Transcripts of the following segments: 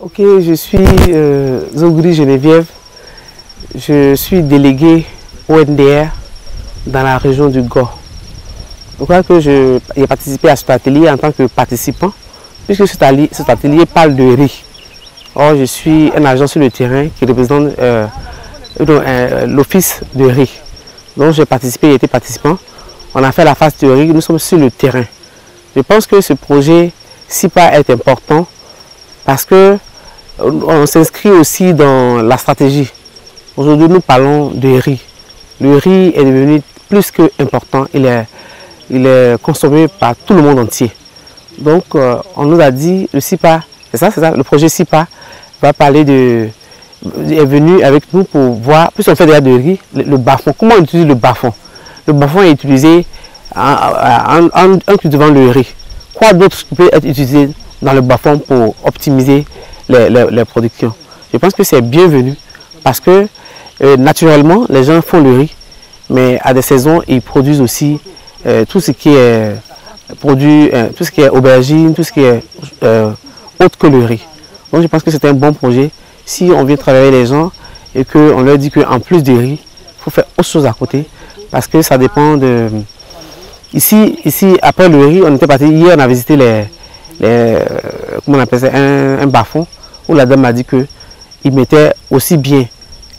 Ok, je suis Zogoury Geneviève, je suis déléguée ONDR dans la région du Gor. Je crois que j'ai participé à cet atelier en tant que participant, puisque cet atelier parle de riz. Or, je suis un agent sur le terrain qui représente l'office de riz. Donc, j'ai participé, j'ai été participant. On a fait la phase théorique, nous sommes sur le terrain. Je pense que ce projet CIPA est important parce que on s'inscrit aussi dans la stratégie. Aujourd'hui, nous parlons de riz. Le riz est devenu plus qu'important. Il est consommé par tout le monde entier. Donc, on nous a dit, le CIPA, c'est ça, le projet CIPA va parler de... est venu avec nous pour voir, puisqu'on fait déjà de riz, le bas-fond. Comment on utilise le bas-fond? Le bas-fond est utilisé en cultivant le riz. Quoi d'autre peut être utilisé dans le bas-fond pour optimiser les productions? Je pense que c'est bienvenu parce que naturellement, les gens font le riz, mais à des saisons, ils produisent aussi tout ce qui est produit, tout ce qui est aubergine, tout ce qui est autre que le riz. Donc je pense que c'est un bon projet. Si on vient travailler les gens et qu'on leur dit qu'en plus du riz, il faut faire autre chose à côté, parce que ça dépend de... Ici après le riz, on était parti, hier on a visité comment on appelle ça, un bas-fond, où la dame m'a dit qu'ils mettaient aussi bien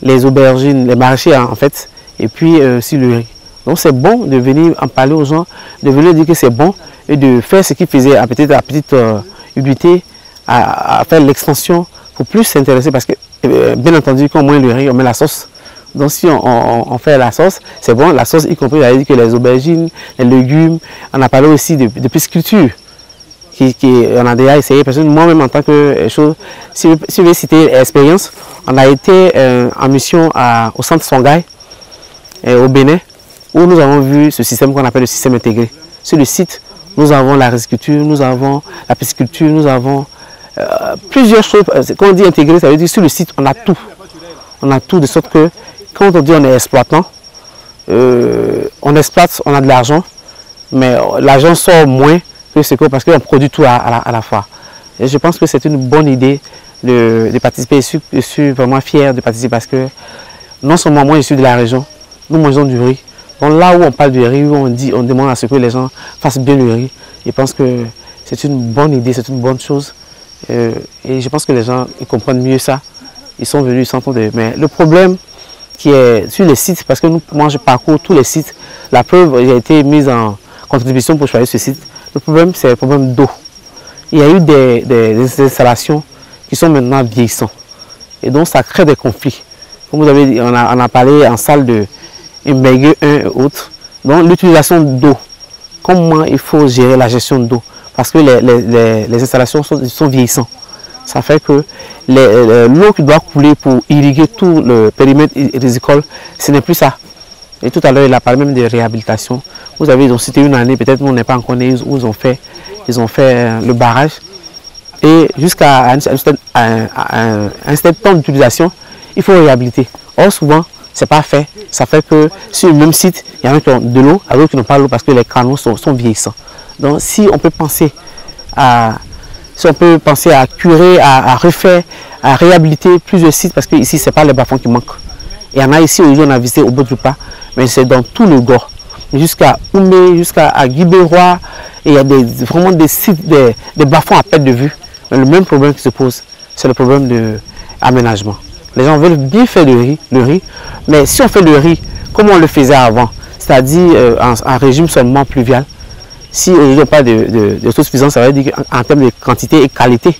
les aubergines, les maraîchers en fait, et puis aussi le riz. Donc c'est bon de venir en parler aux gens, de venir dire que c'est bon, et de faire ce qu'ils faisaient à petite ubuité, à faire l'extension, pour plus s'intéresser, parce que bien entendu quand on mange le riz, on met la sauce. Donc si on fait la sauce, c'est bon, la sauce y compris, j'avais dit que les aubergines, les légumes, on a parlé aussi de pisciculture, on a déjà essayé, parce que moi-même en tant que chose, si je vais citer l'expérience, on a été en mission au centre Songhai, au Bénin, où nous avons vu ce système qu'on appelle le système intégré. Sur le site, nous avons la riziculture, nous avons la pisciculture, nous avons... plusieurs choses. Quand on dit intégrer, ça veut dire que sur le site, on a tout. On a tout, de sorte que quand on dit on est exploitant, on exploite, on a de l'argent, mais l'argent sort moins que ce que parce qu'on produit tout à la fois. Et je pense que c'est une bonne idée de participer. Je suis vraiment fier de participer parce que non seulement moi je suis de la région, nous mangeons du riz. Donc là où on parle du riz, où on demande à ce que les gens fassent bien le riz, je pense que c'est une bonne idée, c'est une bonne chose. Et je pense que les gens ils comprennent mieux ça. Ils sont venus, ils s'entendent. Mais le problème qui est sur les sites, parce que moi je parcours tous les sites, la preuve a été mise en contribution pour choisir ce site. Le problème, c'est le problème d'eau. Il y a eu des installations qui sont maintenant vieillissantes. Et donc ça crée des conflits. Comme vous avez dit, on a parlé en salle de Mbégue 1 et autres. Donc l'utilisation d'eau, comment il faut gérer la gestion d'eau? Parce que les installations sont vieillissantes. Ça fait que l'eau qui doit couler pour irriguer tout le périmètre rizicole, ce n'est plus ça. Et tout à l'heure, il a parlé même de réhabilitation. Vous avez, ils ont cité une année, peut-être nous on n'est pas encore nés, où ils ont fait le barrage. Et jusqu'à un certain temps d'utilisation, il faut réhabiliter. Or, souvent, ce n'est pas fait. Ça fait que sur le même site, il y en a qui ont de l'eau, d'autres qui n'ont pas l'eau parce que les canaux sont vieillissants. Donc si on peut penser à curer, à refaire, à réhabiliter plusieurs sites, parce que ici, ce n'est pas les bas-fonds qui manquent. Il y en a ici, aujourd'hui, on a visité au bout du pas, mais c'est dans tout le Gor, jusqu'à Oumé, jusqu'à Guiberois, et il y a vraiment des sites, des bas-fonds à perte de vue. Mais le même problème qui se pose, c'est le problème de aménagement. Les gens veulent bien faire le riz, mais si on fait le riz comme on le faisait avant, c'est-à-dire en régime seulement pluvial, si on n'a pas de suffisance, ça veut dire en termes de quantité et qualité.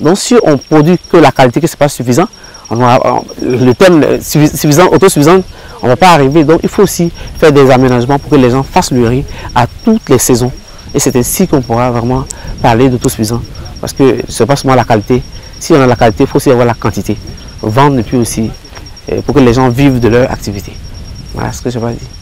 Donc si on produit que la qualité, que ce n'est pas suffisant, le terme suffisant, autosuffisant, on ne va pas arriver. Donc il faut aussi faire des aménagements pour que les gens fassent le riz à toutes les saisons. Et c'est ainsi qu'on pourra vraiment parler d'autosuffisant. Parce que ce n'est pas seulement la qualité. Si on a la qualité, il faut aussi avoir la quantité. Vendre et puis aussi pour que les gens vivent de leur activité. Voilà ce que je vais dire.